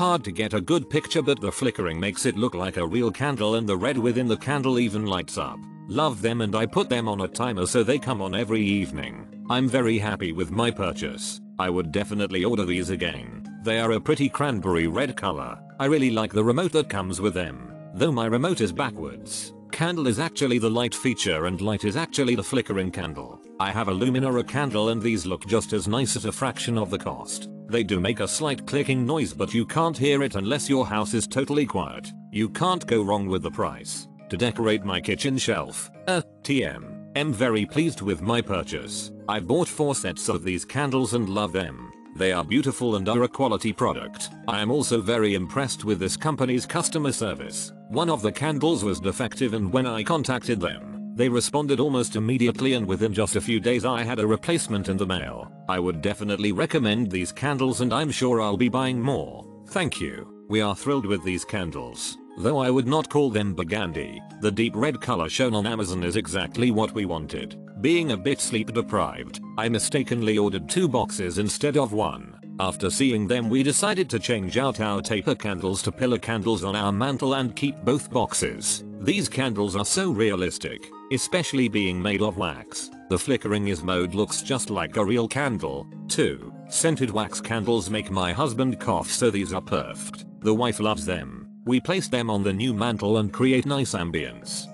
Hard to get a good picture, but the flickering makes it look like a real candle, and the red within the candle even lights up. Love them, and I put them on a timer so they come on every evening. I'm very happy with my purchase. I would definitely order these again. They are a pretty cranberry red color. I really like the remote that comes with them, though my remote is backwards. Candle is actually the light feature and light is actually the flickering candle. I have a Luminara candle and these look just as nice at a fraction of the cost. They do make a slight clicking noise, but you can't hear it unless your house is totally quiet. You can't go wrong with the price. To decorate my kitchen shelf, I'm very pleased with my purchase. I bought 4 sets of these candles and love them. They are beautiful and are a quality product. I am also very impressed with this company's customer service. One of the candles was defective, and when I contacted them, they responded almost immediately, and within just a few days I had a replacement in the mail. I would definitely recommend these candles, and I'm sure I'll be buying more. Thank you. We are thrilled with these candles, though I would not call them burgundy. The deep red color shown on Amazon is exactly what we wanted. Being a bit sleep deprived, I mistakenly ordered 2 boxes instead of 1. After seeing them, we decided to change out our taper candles to pillar candles on our mantle and keep both boxes. These candles are so realistic, especially being made of wax. The flickering mode looks just like a real candle. 2. Scented wax candles make my husband cough, so these are perfect. The wife loves them. We place them on the new mantle and create nice ambience.